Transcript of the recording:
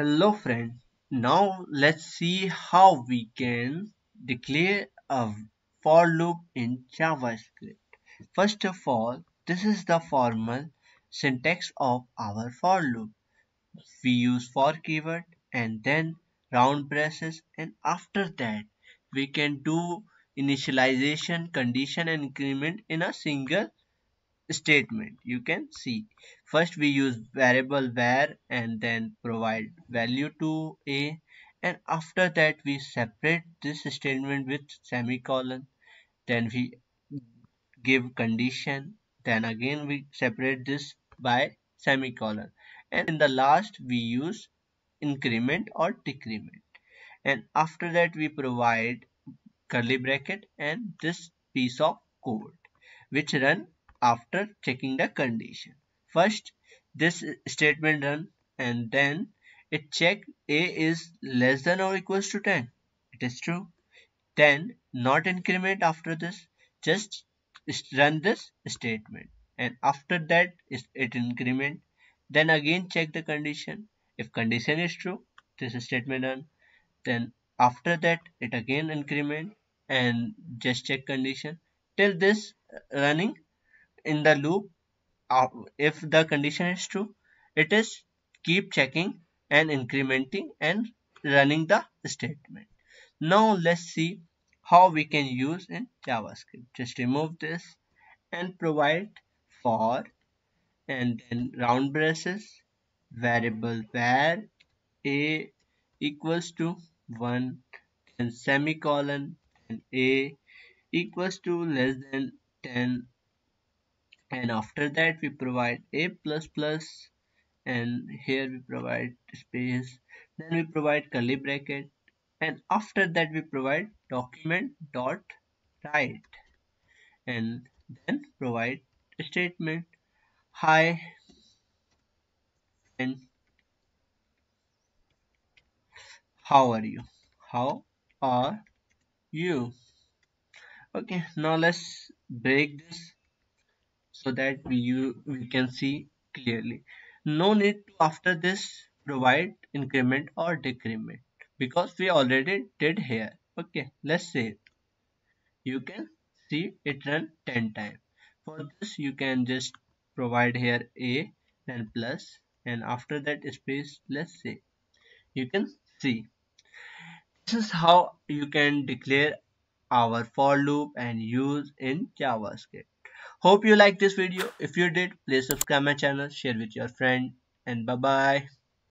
Hello friends, now let's see how we can declare a for loop in JavaScript. First of all, this is the formal syntax of our for loop. We use for keyword and then round braces, and after that we can do initialization, condition and increment in a single statement. You can see first we use variable var and then provide value to a, and after that we separate this statement with semicolon, then we give condition, then again we separate this by semicolon, and in the last we use increment or decrement, and after that we provide curly bracket and this piece of code which run after checking the condition. First this statement run and then it check a is less than or equals to 10. It is true. Then not increment after this, just run this statement, and after that it increment, then again check the condition. If condition is true, this statement run, then after that it again increment and just check condition till this running in the loop. If the condition is true, it is keep checking and incrementing and running the statement. Now let's see how we can use in JavaScript. Just remove this and provide for and then round braces variable var a equals to 1 and semicolon, and a equals to less than 10, and after that we provide a plus plus, and here we provide space, then we provide curly bracket, and after that we provide document dot write, and then provide a statement hi, and how are you, okay. Now let's break this so that we can see clearly. No need to after this provide increment or decrement because we already did here. Okay, let's save. You can see it run 10 times. For this you can just provide here a, then plus, and after that space. Let's save. You can see this is how you can declare our for loop and use in JavaScript. Hope you liked this video. If you did, please subscribe my channel, share with your friend, and bye-bye.